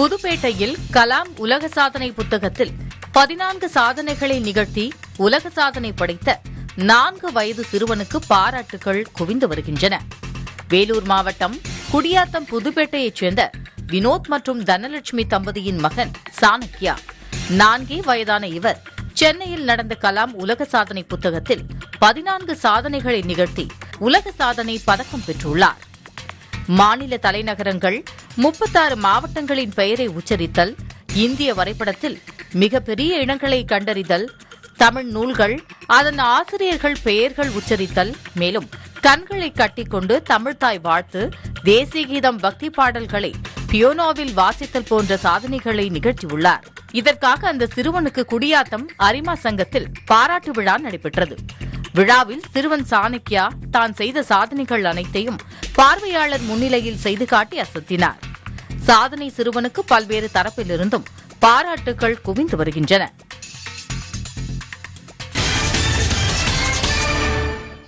புதுப்பேட்டையில் கலாம் உலக சாதனை புத்தகத்தில் 14 சாதனைகளை நிகழ்த்தி உலக சாதனை படைத்த 4 வயது சிறுவனுக்கு பாராட்டுகள் குவிந்து வருகின்றன. வேலூர் மாவட்டம் குடியாத்தம் புதுப்பேட்டையைச் சேர்ந்த வினோத் மற்றும் தனலட்சுமி தம்பதியின் மகன் சாணக்கியா. 4 வயதான இவர் சென்னையில் நடந்த கலாம் உலக சாதனை புத்தகத்தில் 14 சாதனைகளை நிகழ்த்தி உலக சாதனை பதக்கம் பெற்றுள்ளார். மாநில தலைநகரங்கள் 36 மாவட்டங்களின் பெயரை உச்சரித்தல், இந்திய வரைபடத்தில் மிகப்பெரிய இடங்களை கண்டறிதல், தமிழ் நூல்கள் அதன் ஆசிரியர்கள் பெயர்கள் உச்சரித்தல், மேலும் கண்களை கட்டிக்கொண்டு தமிழ்தாய் வாழ்த்து, தேசிய கீதம், பக்தி பாடல்களை பியோனோவில் வாசித்தல் போன்ற சாதனைகளை நிகழ்த்தியுள்ளார். இதற்காக அந்த சிறுவனுக்கு குடியாத்தம் அரிமா சங்கத்தில் பாராட்டு விழா நடைபெற்றது. விழாவில் சிறுவன் சாணக்கியா தான் செய்த சாதனைகள் அனைத்தையும் பார்வையாளர் முன்னிலையில் செய்து காட்டி அசத்தினார். சாதனை சிறுவனுக்கு பல்வேறு தரப்பிலிருந்தும் பாராட்டுகள் குவிந்து வருகின்றன.